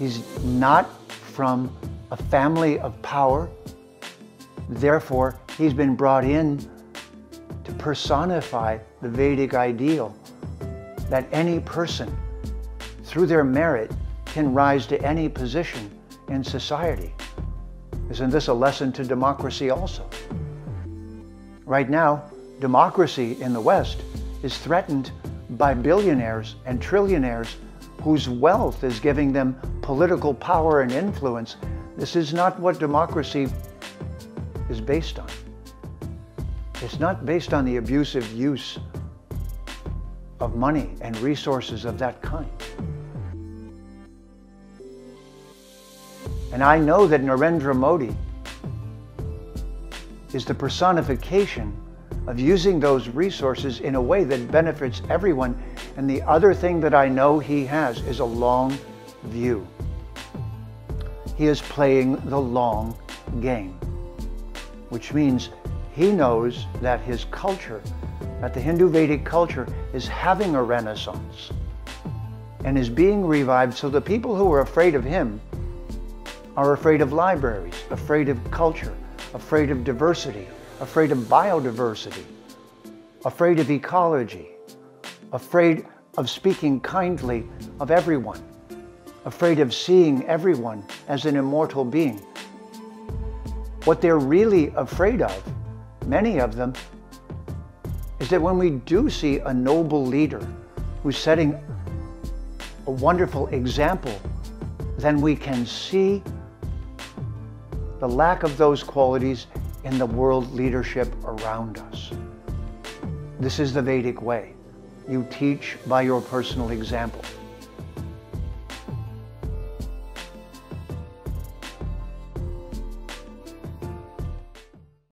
He's not from a family of power. Therefore, he's been brought in to personify the Vedic ideal that any person, through their merit, can rise to any position in society. Isn't this a lesson to democracy also? Right now, democracy in the West is threatened by billionaires and trillionaires whose wealth is giving them political power and influence. This is not what democracy is based on. It's not based on the abusive use of money and resources of that kind. And I know that Narendra Modi is the personification of using those resources in a way that benefits everyone. And the other thing that I know he has is a long view. He is playing the long game, which means he knows that his culture, that the Hindu Vedic culture, is having a renaissance and is being revived. So the people who are afraid of him are afraid of libraries, afraid of culture, afraid of diversity, afraid of biodiversity, afraid of ecology, afraid of speaking kindly of everyone, afraid of seeing everyone as an immortal being. What they're really afraid of, many of them, is that when we do see a noble leader who's setting a wonderful example, then we can see the lack of those qualities in the world leadership around us. This is the Vedic way. You teach by your personal example.